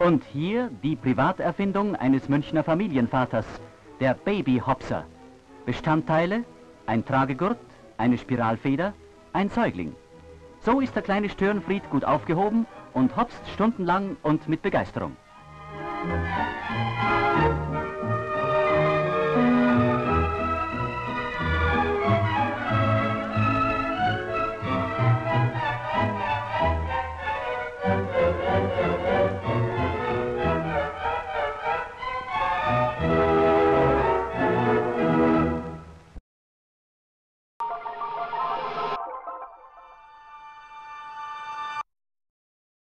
Und hier die Privaterfindung eines Münchner Familienvaters, der Babyhopser. Bestandteile, ein Tragegurt, eine Spiralfeder, ein Säugling. So ist der kleine Störenfried gut aufgehoben und hopst stundenlang und mit Begeisterung.